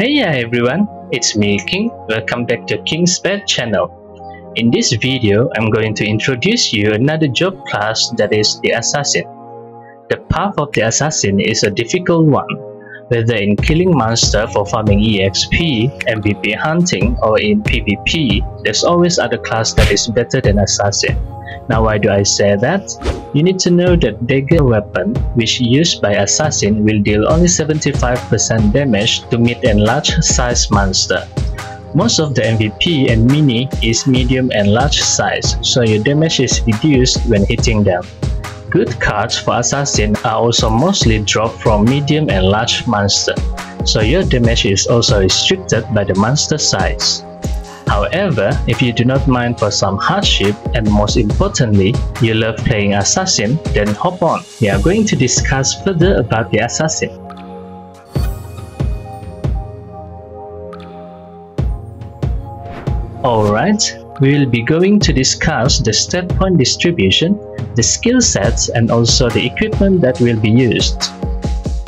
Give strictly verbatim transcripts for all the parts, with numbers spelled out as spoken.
Hey everyone, it's me King, welcome back to King's Spade channel. In this video, I'm going to introduce you another job class, that is the Assassin. The path of the Assassin is a difficult one, whether in killing monsters for farming E X P, M V P hunting, or in P V P, there's always other class that is better than Assassin. Now why do I say that? You need to know that dagger weapon, which used by Assassin, will deal only seventy-five percent damage to mid and large size monster. Most of the M V P and mini is medium and large size, so your damage is reduced when hitting them. Good cards for Assassin are also mostly dropped from medium and large monster, so your damage is also restricted by the monster size. However, if you do not mind for some hardship, and most importantly, you love playing Assassin, then hop on. We are going to discuss further about the Assassin. Alright, we will be going to discuss the stat point distribution, the skill sets, and also the equipment that will be used.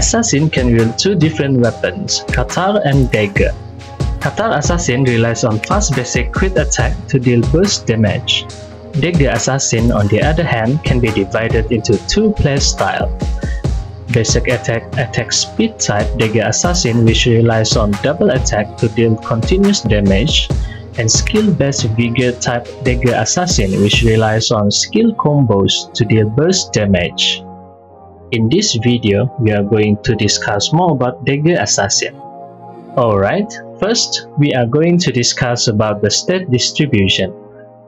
Assassin can wield two different weapons, Katar and Dagger. Katar Assassin relies on fast basic crit attack to deal burst damage. Dagger Assassin, on the other hand, can be divided into two playstyles. Basic attack attack speed type Dagger Assassin, which relies on double attack to deal continuous damage, and skill-based vigor type Dagger Assassin, which relies on skill combos to deal burst damage. In this video, we are going to discuss more about Dagger Assassin. Alright, first, we are going to discuss about the stat distribution.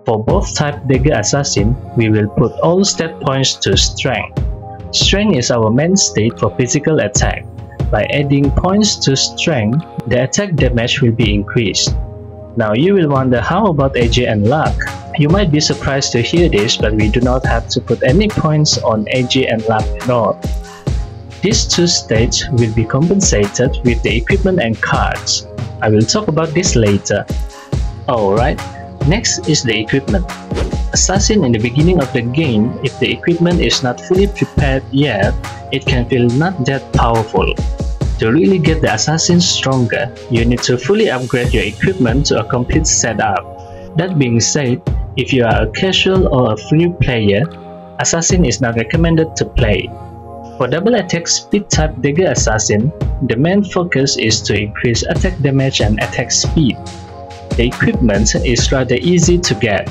For both type Dagger Assassin, we will put all stat points to Strength. Strength is our main state for physical attack. By adding points to Strength, the attack damage will be increased. Now you will wonder, how about A J and Luck? You might be surprised to hear this, but we do not have to put any points on A J and Luck at all. These two states will be compensated with the equipment and cards. I will talk about this later. Alright, next is the equipment. Assassin in the beginning of the game, if the equipment is not fully prepared yet, it can feel not that powerful. To really get the Assassin stronger, you need to fully upgrade your equipment to a complete setup. That being said, if you are a casual or a free player, Assassin is not recommended to play. For double attack speed type Dagger Assassin, the main focus is to increase attack damage and attack speed. The equipment is rather easy to get.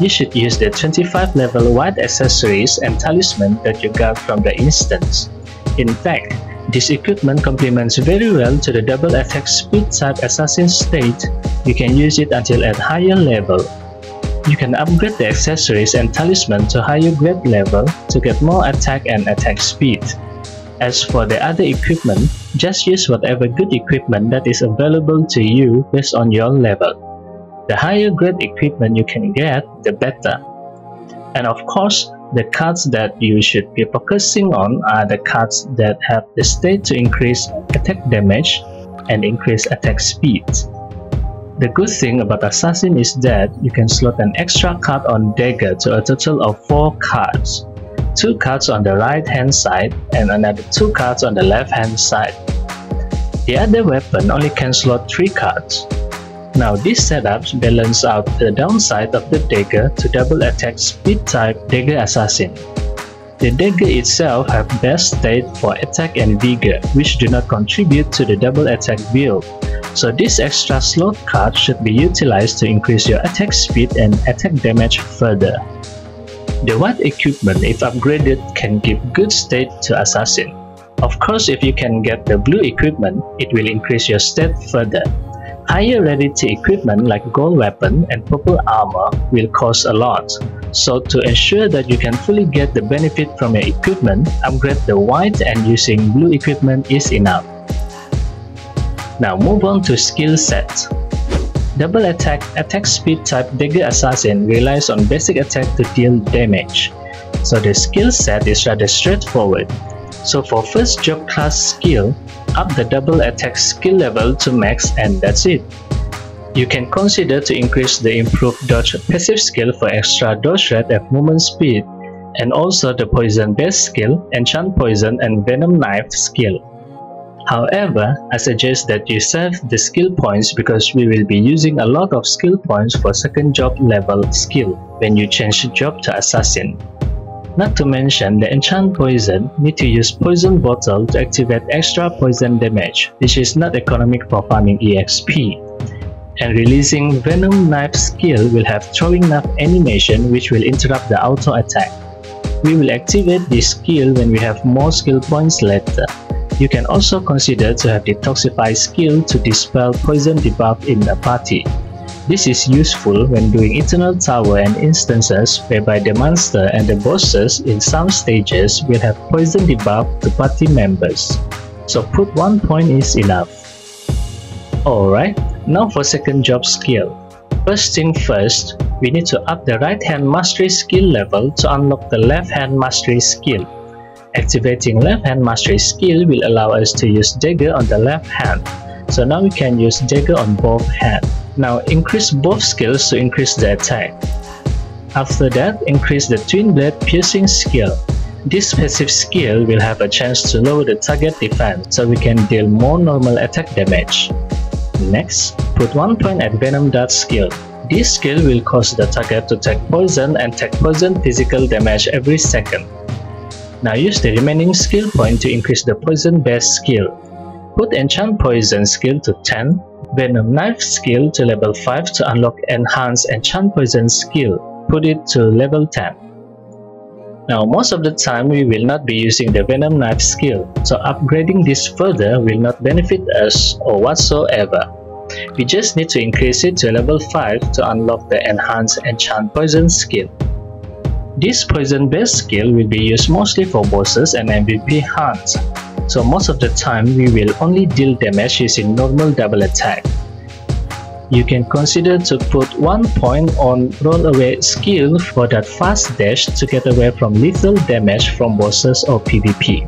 You should use the twenty-five level wide accessories and talisman that you got from the instance. In fact, this equipment complements very well to the double attack speed type Assassin state. You can use it until at higher level. You can upgrade the accessories and talisman to higher grade level to get more attack and attack speed. As for the other equipment, just use whatever good equipment that is available to you based on your level. The higher grade equipment you can get, the better. And of course, the cards that you should be focusing on are the cards that have the state to increase attack damage and increase attack speed. The good thing about Assassin is that you can slot an extra card on Dagger to a total of four cards. two cards on the right hand side and another two cards on the left hand side. The other weapon only can slot three cards. Now these setups balance out the downside of the Dagger to double attack speed type Dagger Assassin. The Dagger itself have best state for attack and vigor, which do not contribute to the double attack build. So this extra slot card should be utilized to increase your attack speed and attack damage further. The white equipment, if upgraded, can give good stat to Assassin. Of course, if you can get the blue equipment, it will increase your stat further. Higher rarity equipment like gold weapon and purple armor will cost a lot. So to ensure that you can fully get the benefit from your equipment, upgrade the white and using blue equipment is enough. Now move on to skill set. Double attack attack speed type Dagger Assassin relies on basic attack to deal damage. So the skill set is rather straightforward. So for first job class skill, up the double attack skill level to max and that's it. You can consider to increase the improved dodge passive skill for extra dodge rate at movement speed, and also the poison based skill, enchant poison and venom knife skill. However, I suggest that you save the skill points because we will be using a lot of skill points for second job level skill when you change job to Assassin. Not to mention, the enchant poison need to use poison bottle to activate extra poison damage, which is not economic for farming E X P. And releasing venom knife skill will have throwing knife animation which will interrupt the auto attack. We will activate this skill when we have more skill points later. You can also consider to have detoxify skill to dispel poison debuff in a party. This is useful when doing Eternal tower and instances whereby the monster and the bosses in some stages will have poison debuff to party members. So put one point is enough. Alright, now for second job skill. First thing first, we need to up the right hand mastery skill level to unlock the left hand mastery skill. Activating left hand mastery skill will allow us to use dagger on the left hand. So now we can use dagger on both hands. Now increase both skills to increase the attack. After that, increase the twin blade piercing skill. This passive skill will have a chance to lower the target defense, so we can deal more normal attack damage. Next, put one point at venom dart skill. This skill will cause the target to take poison and take poison physical damage every second. Now use the remaining skill point to increase the poison based skill. Put enchant poison skill to ten, venom knife skill to level five to unlock enhanced enchant poison skill. Put it to level ten. Now most of the time we will not be using the venom knife skill, so upgrading this further will not benefit us or whatsoever. We just need to increase it to level five to unlock the enhanced enchant poison skill. This poison based skill will be used mostly for bosses and M V P hunts. So most of the time we will only deal damage using normal double attack. You can consider to put one point on roll away skill for that fast dash to get away from lethal damage from bosses or P V P.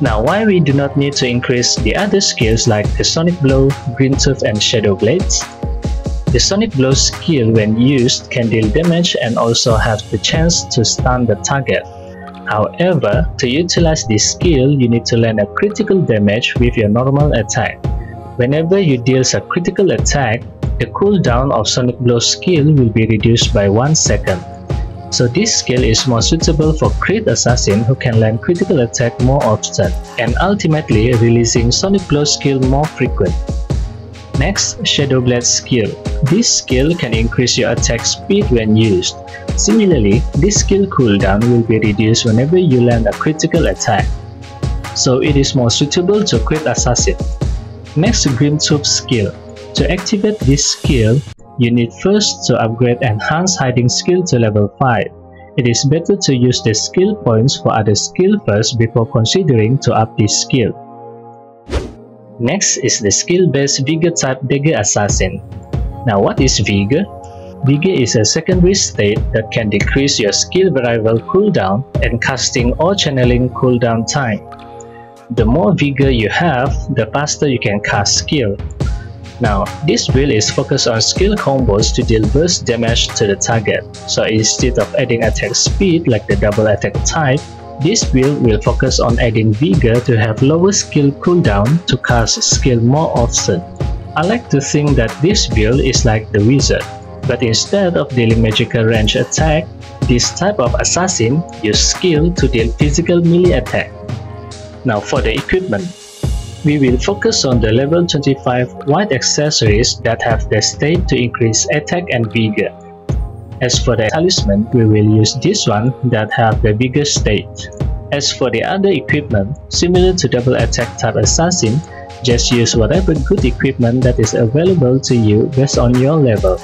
Now why we do not need to increase the other skills like the Sonic Blow, Green Tooth and Shadow Blades? The Sonic Blow skill when used can deal damage and also have the chance to stun the target. However, to utilize this skill, you need to land a critical damage with your normal attack. Whenever you deal a critical attack, the cooldown of Sonic Blow skill will be reduced by one second. So this skill is more suitable for crit assassin who can land critical attack more often, and ultimately releasing Sonic Blow skill more frequent. Next, Shadow Blade skill. This skill can increase your attack speed when used. Similarly, this skill cooldown will be reduced whenever you land a critical attack. So it is more suitable to crit assassin. Next, Green Tooth skill. To activate this skill, you need first to upgrade enhanced hiding skill to level five. It is better to use the skill points for other skill first before considering to up this skill. Next is the skill-based Vigor type Dagger Assassin. Now what is Vigor? Vigor is a secondary state that can decrease your skill variable cooldown and casting or channeling cooldown time. The more Vigor you have, the faster you can cast skill. Now this build is focused on skill combos to deal burst damage to the target. So instead of adding attack speed like the double attack type, this build will focus on adding vigor to have lower skill cooldown to cast skill more often. I like to think that this build is like the wizard, but instead of dealing magical range attack, this type of assassin use skill to deal physical melee attack. Now for the equipment, we will focus on the level twenty-five white accessories that have the state to increase attack and vigor. As for the talisman, we will use this one that have the bigger state. As for the other equipment, similar to double attack type assassin, just use whatever good equipment that is available to you based on your level.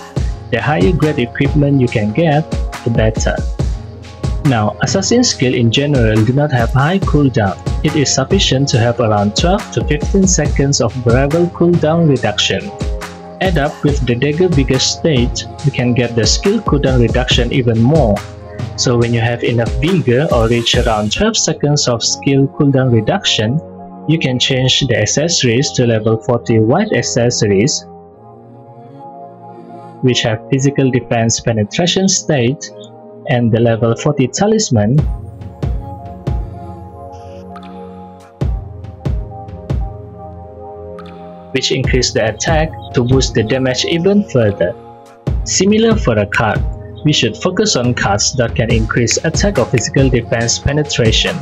The higher grade equipment you can get, the better. Now, assassin skill in general do not have high cooldown. It is sufficient to have around twelve to fifteen seconds of variable cooldown reduction. Add up with the dagger bigger stage, you can get the skill cooldown reduction even more. So when you have enough vigor or reach around twelve seconds of skill cooldown reduction, you can change the accessories to level forty white accessories, which have physical defense penetration state, and the level forty talisman, which increase the attack to boost the damage even further. Similar for a card, we should focus on cards that can increase attack or physical defense penetration.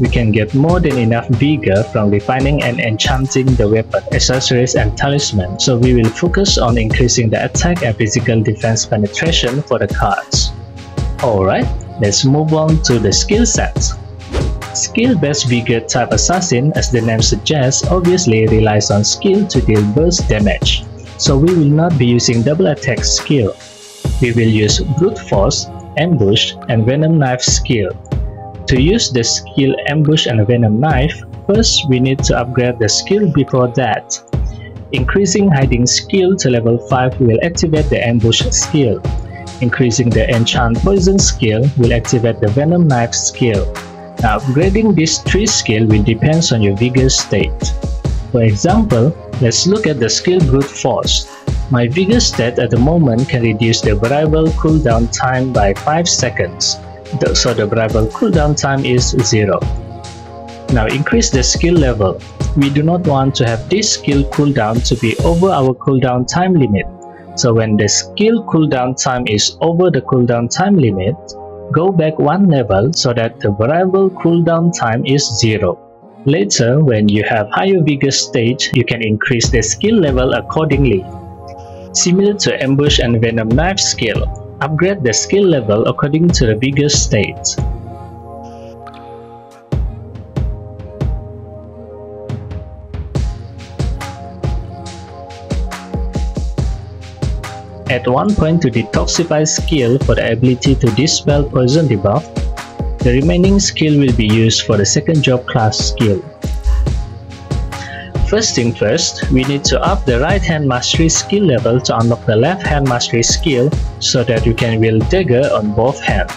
We can get more than enough vigor from refining and enchanting the weapon, accessories and talisman, so we will focus on increasing the attack and physical defense penetration for the cards. Alright, let's move on to the skill sets. Skill-based vigor type assassin, as the name suggests, obviously relies on skill to deal burst damage, so we will not be using double attack skill. We will use brute force, ambush and venom knife skill. To use the skill ambush and venom knife, first we need to upgrade the skill before that. Increasing hiding skill to level five will activate the ambush skill. Increasing the enchant poison skill will activate the venom knife skill. Now upgrading these three skills will depend on your vigor state. For example, let's look at the skill brute force. My vigor state at the moment can reduce the variable cooldown time by five seconds. So the variable cooldown time is zero. Now increase the skill level. We do not want to have this skill cooldown to be over our cooldown time limit. So when the skill cooldown time is over the cooldown time limit, go back one level so that the variable cooldown time is zero. Later, when you have higher vigor stage, you can increase the skill level accordingly. Similar to ambush and venom knife skill, upgrade the skill level according to the vigor state. Add one point to detoxify skill for the ability to dispel poison debuff. The remaining skill will be used for the second job class skill. First thing first, we need to up the right hand mastery skill level to unlock the left hand mastery skill so that you can wield dagger on both hands.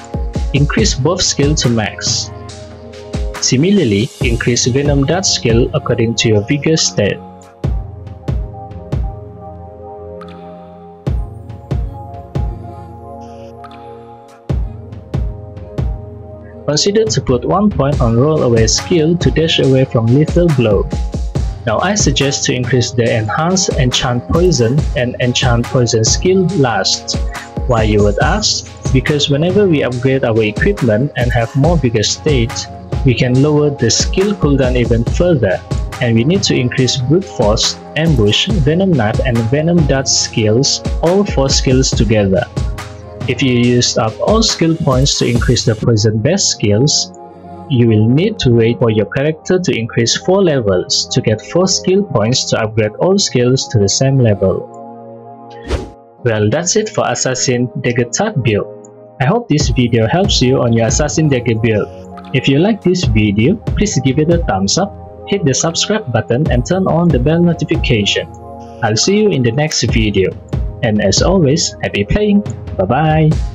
Increase both skills to max. Similarly, increase venom dart skill according to your vigor state. Consider to put one point on roll away skill to dash away from lethal blow. Now I suggest to increase the enhance enchant poison and enchant poison skill last. Why you would ask? Because whenever we upgrade our equipment and have more vigor state, we can lower the skill cooldown even further, and we need to increase brute force, ambush, venom knife and venom dart skills, all four skills together. If you used up all skill points to increase the poison based skills, you will need to wait for your character to increase four levels to get four skill points to upgrade all skills to the same level. Well, that's it for Assassin Dagger type build. I hope this video helps you on your Assassin Dagger build. If you like this video, please give it a thumbs up, hit the subscribe button and turn on the bell notification. I'll see you in the next video. And as always, happy playing, bye bye!